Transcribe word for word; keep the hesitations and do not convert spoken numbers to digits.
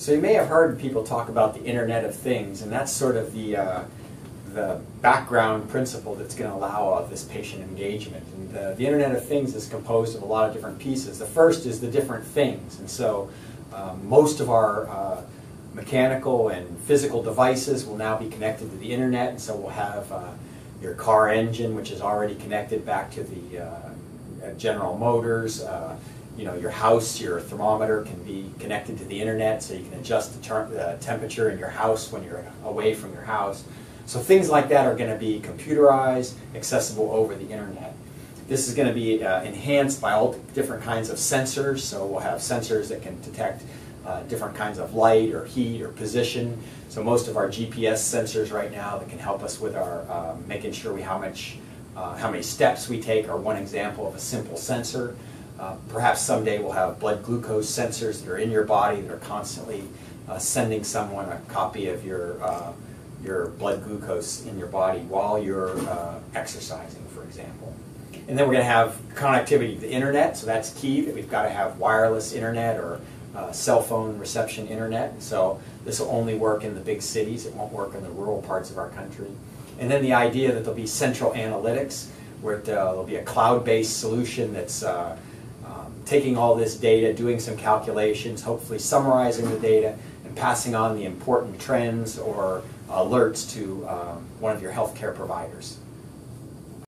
So you may have heard people talk about the Internet of Things, and that's sort of the, uh, the background principle that's going to allow all this patient engagement. And the, the Internet of Things is composed of a lot of different pieces. The first is the different things, and so uh, most of our uh, mechanical and physical devices will now be connected to the Internet, and so we'll have uh, your car engine, which is already connected back to the uh, General Motors. Uh, you know, your house, your thermometer can be connected to the Internet, so you can adjust the, ter the temperature in your house when you're away from your house. So things like that are going to be computerized, accessible over the Internet. This is going to be uh, enhanced by all different kinds of sensors, so we'll have sensors that can detect Uh, different kinds of light or heat or position. So most of our G P S sensors right now that can help us with our uh, making sure we how much uh, how many steps we take are one example of a simple sensor. Uh, perhaps someday we'll have blood glucose sensors that are in your body that are constantly uh, sending someone a copy of your uh, your blood glucose in your body while you're uh, exercising, for example. And then we're going to have connectivity to the Internet, so that's key, that we've got to have wireless Internet or Uh, cell phone reception Internet. So this will only work in the big cities. It won't work in the rural parts of our country. And then the idea that there'll be central analytics, where it, uh, there'll be a cloud-based solution that's uh, um, taking all this data, doing some calculations, hopefully summarizing the data, and passing on the important trends or alerts to um, one of your healthcare providers.